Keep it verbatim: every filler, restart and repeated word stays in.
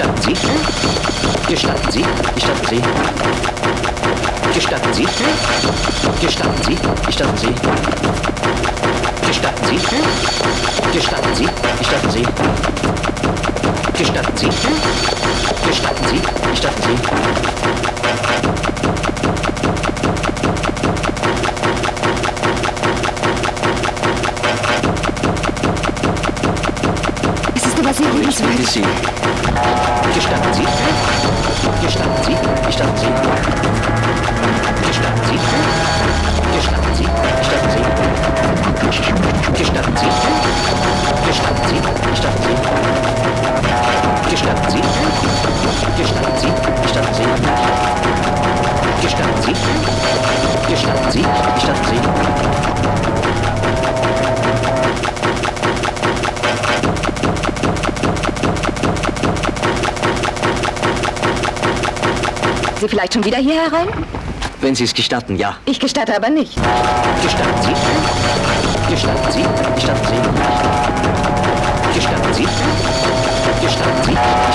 Gestatten Sie? Gestatten Sie? Gestatten Sie? Gestatten Sie? Gestatten Sie? Gestatten Sie? Gestatten Sie? Gestatten Sie? Gestatten Sie? Gestatten Sie? Gestatten Sie? Gestatten Sie? Es ist aber sehr liebenswert. Sie. Gestatten Sie? Gestatten Sie? Gestatten Sie? Gestatten Sie? Gestatten Sie? Gestatten Sie? Gestatten Sie? Gestatten Sie? Gestatten Sie? Gestatten Sie? Gestatten Sie? Gestatten Sie? Gestatten Sie? Gestatten Sie? Gestatten Sie? Sie vielleicht schon wieder hier herein? Wenn Sie es gestatten, ja. Ich gestatte aber nicht. Gestatten Sie? Gestatten Sie? Gestatten Sie? Gestatten Sie? Gestatten Sie?